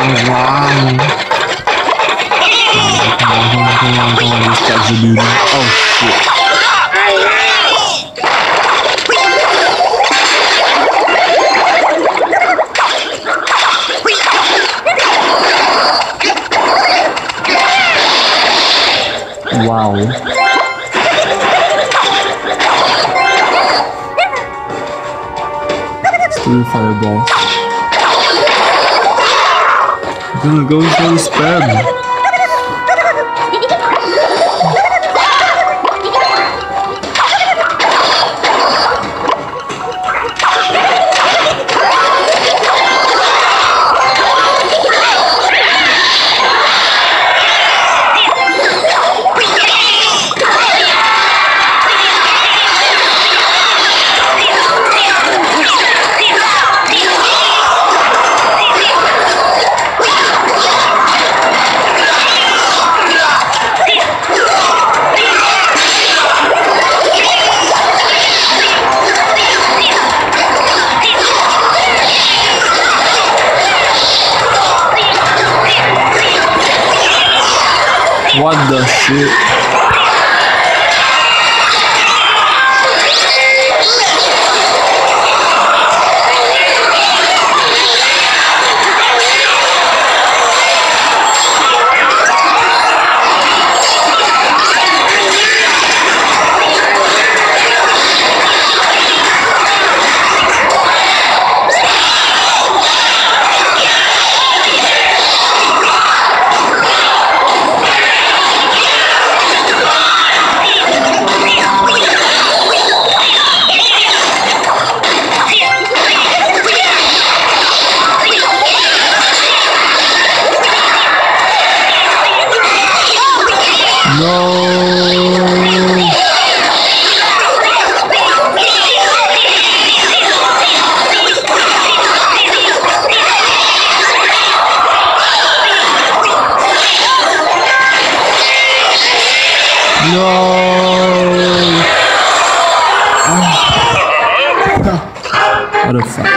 Come on, these guys are doing that. Oh shit. Wow. Three fireballs. Didn't go so bad. What the shit? No. What the fuck?